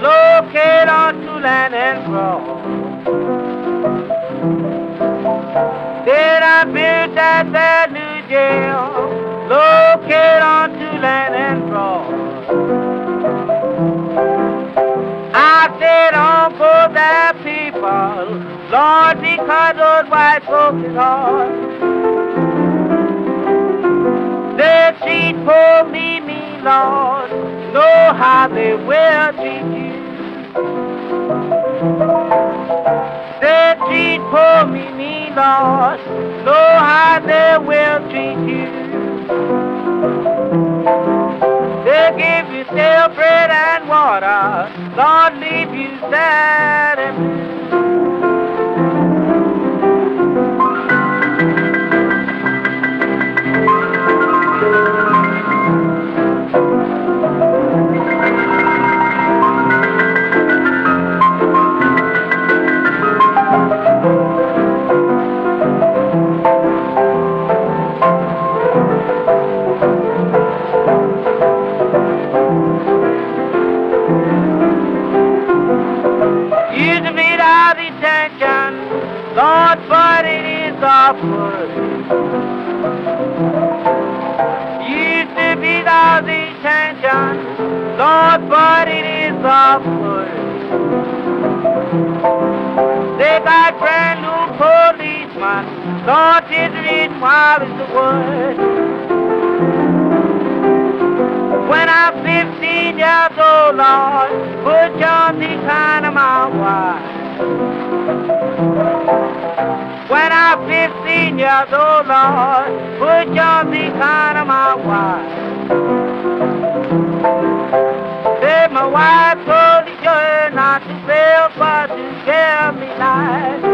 Located on Tulane and Broad. Then I built at that new jail, located on Tulane and Broad. I said, on for that people, Lord, because those white folks is hard. They treat poor me, Lord, know how they will treat you. They treat poor me, Lord, know how they will treat you. They give you stale bread and water, Lord, leave you sad and blue. Lord, but it is awkward. Used to be thou detention, Lord, but it is awkward. They got brand new policemen, Lord, it's written while it's the word. When I'm 15 years old, Lord, put John the kind of my wife. When I'm 15 years old, Lord, put your meat on my wife. Say my wife told the jury not to fail, but to give me life.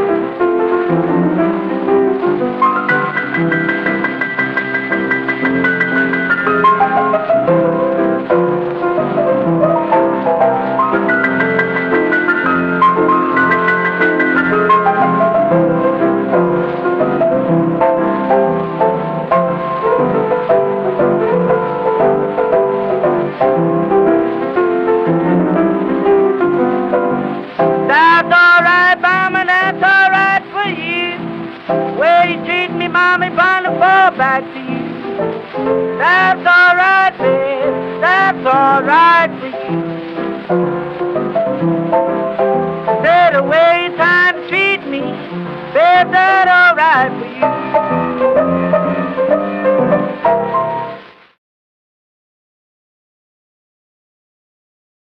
That's all right, babe, that's all right for you. Say the way you time to treat me, babe, that's all right for you.